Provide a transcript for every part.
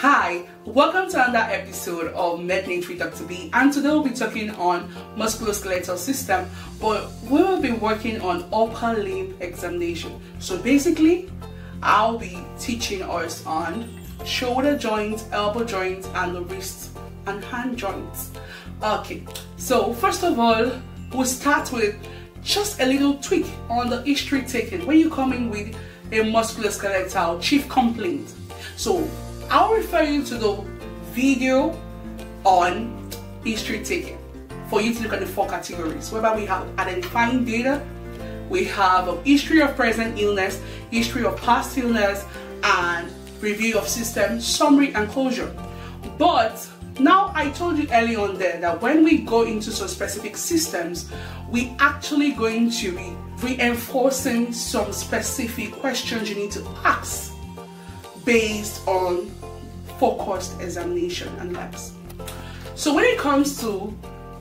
Hi, welcome to another episode of MedNiche with Dr. B, and today we'll be talking on musculoskeletal system, but we will be working on upper limb examination. So basically, I'll be teaching us on shoulder joints, elbow joints, and the wrists and hand joints. Okay, so first of all, we'll start with just a little tweak on the history taken when you come in with a musculoskeletal chief complaint. So I'll refer you to the video on history taken for you to look at the four categories, whereby we have identifying data, we have a history of present illness, history of past illness, and review of system, summary, and closure. But now, I told you early on there that when we go into some specific systems, we actually going to be reinforcing some specific questions you need to ask based on focused examination and labs. So when it comes to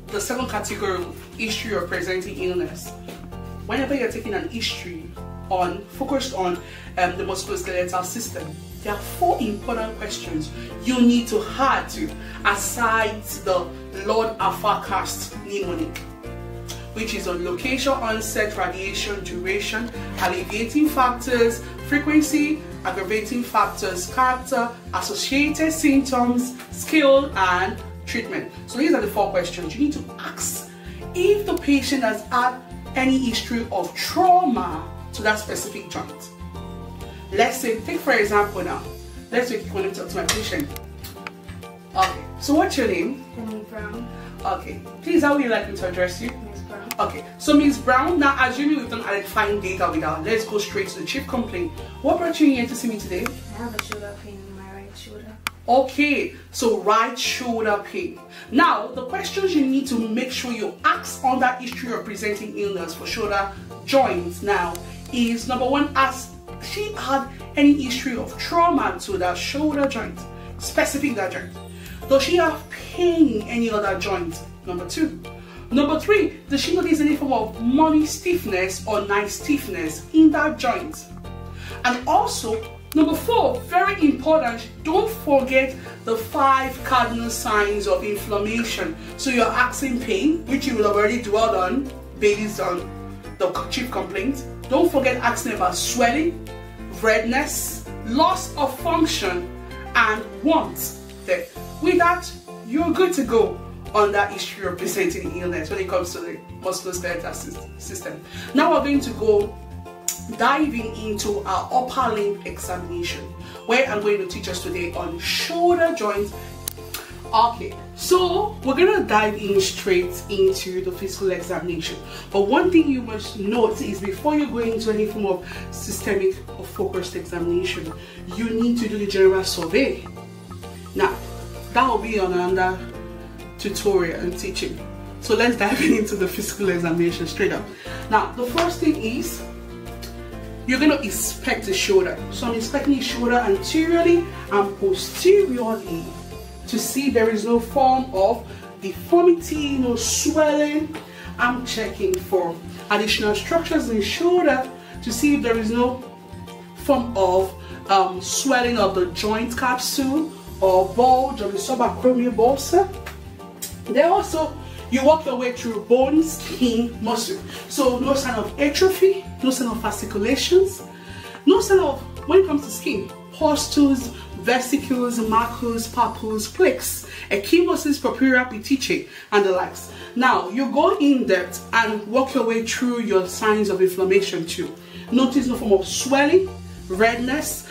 the second category, history of presenting illness, whenever you're taking an history on focused on the musculoskeletal system, there are four important questions you need to have to, aside the Lord Alfarcast mnemonic, which is on location, onset, radiation, duration, alleviating factors, frequency, aggravating factors, character, associated symptoms, skill, and treatment. So these are the four questions you need to ask if the patient has had any history of trauma to that specific joint. Let's say, take for example now, let's take when I talk to my patient. Okay, so what's your name? Ms. Brown. Okay, please, how would you like me to address you? Ms. Brown. Okay, so Ms. Brown, now assuming we've done identifying data with her, let's go straight to the chief complaint. What brought you in here to see me today? I have a shoulder pain in my right shoulder. Okay, so right shoulder pain. Now, the questions you need to make sure you ask on that history of presenting illness for shoulder joints now is, number one, ask she had any history of trauma to that shoulder joint, specific that joint. Does she have pain in any other joint? Number two. Number three, does she notice any form of mummy stiffness or nice stiffness in that joint? And also, number four, very important, don't forget the five cardinal signs of inflammation. So you're asking pain, which you will already dwell on based on the chief complaint. Don't forget asking about swelling, redness, loss of function, and warmth. There. With that, you're good to go on that history of presenting illness when it comes to the musculoskeletal system. Now we're going to go diving into our upper limb examination, where I'm going to teach us today on shoulder joints. Okay, so we're gonna dive in straight into the physical examination, but one thing you must note is before you go into any form of systemic or focused examination, you need to do the general survey. Now that will be on another tutorial and teaching, so let's dive into the physical examination straight up. Now the first thing is you're gonna inspect the shoulder, so I'm inspecting the shoulder anteriorly and posteriorly to see there is no form of deformity, no swelling. I'm checking for additional structures in the shoulder to see if there is no form of swelling of the joint capsule or bulge of the subacromial bursa. Then also, you walk your way through bone, skin, muscle. So no sign of atrophy, no sign of fasciculations, no sign of, when it comes to skin, pustules, vesicles, macules, papules, plaques, ecchymosis, purpura, petechiae, and the likes. Now, you go in depth and walk your way through your signs of inflammation too. Notice no form of swelling, redness.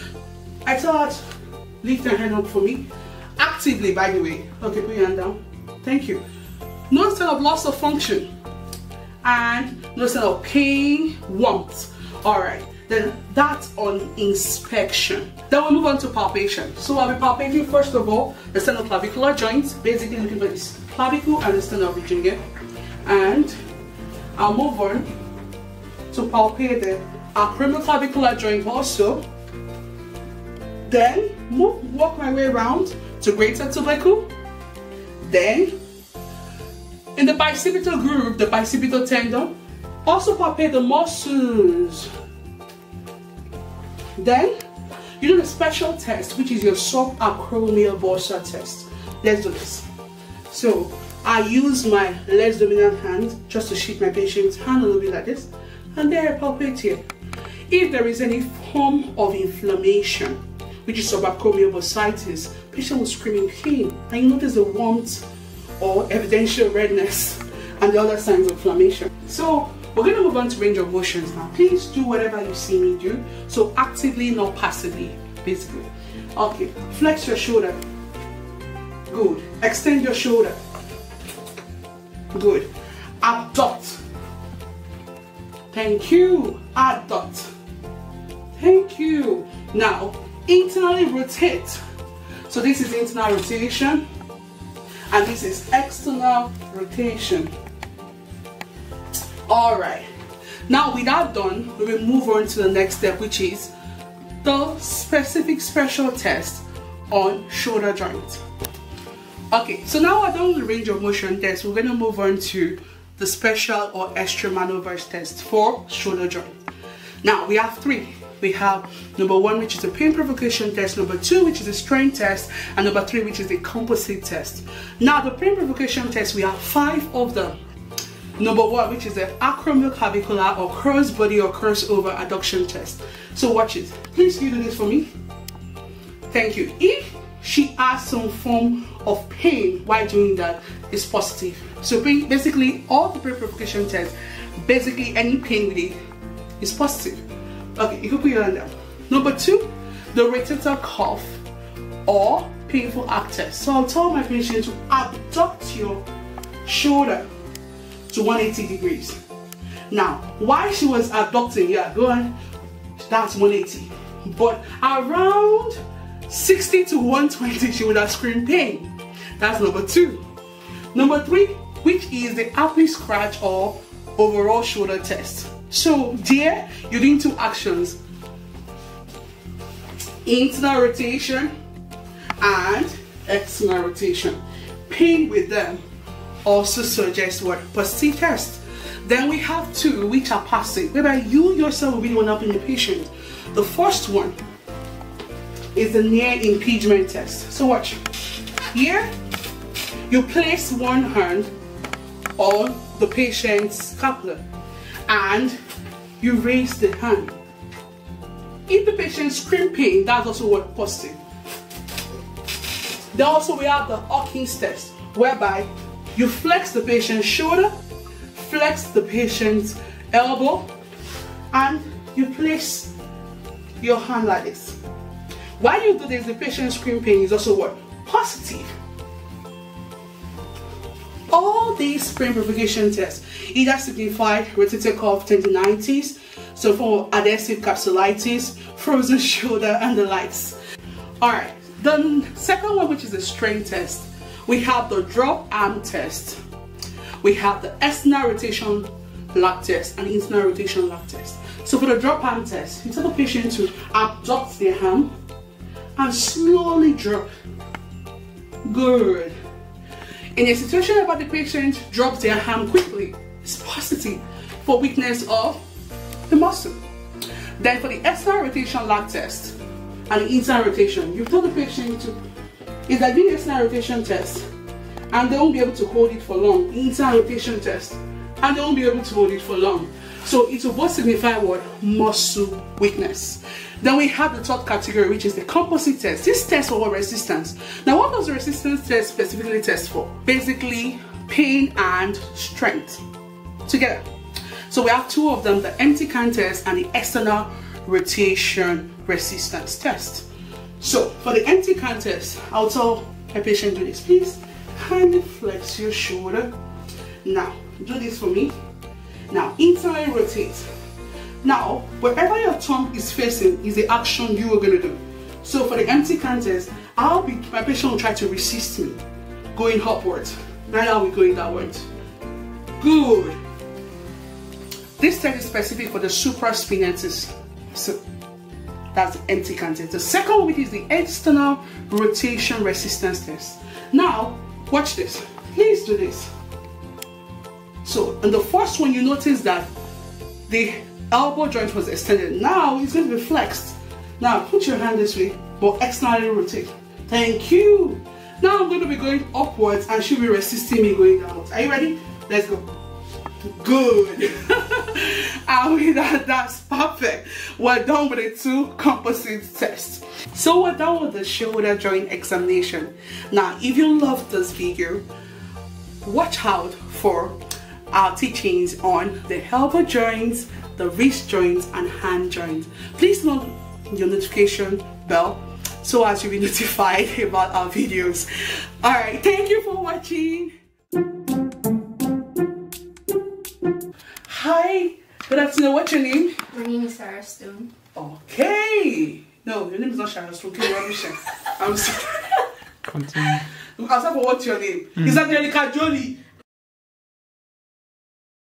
I thought, lift your hand up for me. Actively, by the way. Okay, put your hand down. Thank you. No sign of loss of function. And no sign of pain, warmth. All right. Then that's on inspection. Then we'll move on to palpation. So I'll be palpating first of all the sternoclavicular joints, basically looking for this clavicle and the sternal region here. And I'll move on to palpate the acromioclavicular joint also. Then walk my way around to greater tubercle. Then in the bicipital group, the bicipital tendon, also palpate the muscles. Then you do the special test, which is your subacromial bursa test. Let's do this. So I use my less dominant hand just to shift my patient's hand a little bit like this, and then I palpate here. If there is any form of inflammation, which is subacromial bursitis, patient will scream in pain, and you notice the warmth or evidential redness and the other signs of inflammation. So we're going to move on to range of motions now. Please do whatever you see me do, so actively, not passively, basically. Okay, flex your shoulder. Good. Extend your shoulder. Good. Abduct. Thank you. Abduct. Thank you. Now, internally rotate. So this is internal rotation, and this is external rotation. Alright, now with that done, we will move on to the next step, which is the specific special test on shoulder joint. Okay, so now we're done with the range of motion test. We're going to move on to the special or extramanoverse test for shoulder joint. Now we have three. We have number one, which is a pain provocation test, number two, which is a strain test, and number three, which is a composite test. Now the pain provocation test, we have 5 of them. Number one, which is the acromioclavicular or cross-body or crossover adduction test. So watch it. Please do this for me. Thank you. If she has some form of pain while doing that, it's positive. So basically, all the pre-provocation tests, basically any pain with it is positive. Okay, you can put your hand down. Number two, the rotator cuff or painful arc test. So I'll tell my patient to abduct your shoulder to 180 degrees. Now, while she was abducting, yeah, go on, that's 180. But around 60 to 120, she would have screamed pain. That's number two. Number three, which is the happy scratch or overall shoulder test. So, dear, you're doing 2 actions: internal rotation and external rotation. Pain with them also suggests what? Positive test. Then we have 2 which are passive, whereby you yourself will be the one helping the patient. The first one is the near impingement test. So watch. Here, you place one hand on the patient's scapula and you raise the hand. If the patient screams pain, that's also what? Positive. Then also we have the Hawkins test, whereby you flex the patient's shoulder, flex the patient's elbow, and you place your hand like this. While you do this, the patient's scream pain is also what? Positive. All these pain provocation tests either signify rotator cuff tendinitis, so for adhesive capsulitis, frozen shoulder, and the likes. Alright, the second one, which is the strain test. We have the drop arm test, we have the external rotation lock test and internal rotation lock test. So for the drop arm test, you tell the patient to abduct their arm and slowly drop. Good. In a situation where the patient drops their arm quickly, it's positive for weakness of the muscle. Then for the external rotation lock test and the internal rotation, you tell the patient to is that doing external rotation test and they won't be able to hold it for long. Internal rotation test and they won't be able to hold it for long. So it will both signify what? Muscle weakness. Then we have the third category, which is the composite test. This test for what? Resistance. Now what does the resistance test specifically test for? Basically pain and strength together. So we have 2 of them, the EMPTY CAN test and the external rotation resistance test. So, for the EMPTY CAN test, I'll tell a patient do this. Please, kindly flex your shoulder. Now, do this for me. Now, internally rotate. Now, wherever your thumb is facing is the action you are going to do. So, for the EMPTY CAN test, my patient will try to resist me going upwards. Right now, we're going downwards. Good. This test is specific for the supraspinatus. So, that's the EMPTY CAN test. The second one, which is the external rotation resistance test. Now, watch this. Please do this. So, in the first one, you notice that the elbow joint was extended. Now, it's going to be flexed. Now put your hand this way, but externally rotate. Thank you. Now I'm going to be going upwards and she'll be resisting me going downwards. Are you ready? Let's go. Good. That's perfect. We're done with the two composite tests. So we're done with the shoulder joint examination. Now if you love this video, watch out for our teachings on the elbow joints, the wrist joints and hand joints. Please note your notification bell so as you'll be notified about our videos. Alright, thank you for watching. Hi, good afternoon, what's your name? My name is Sarah Stone. Okay. No, your name is not Sarah Stone. I'm sorry. Continue. I'll start for what's your name? Is that Angelica Jolie?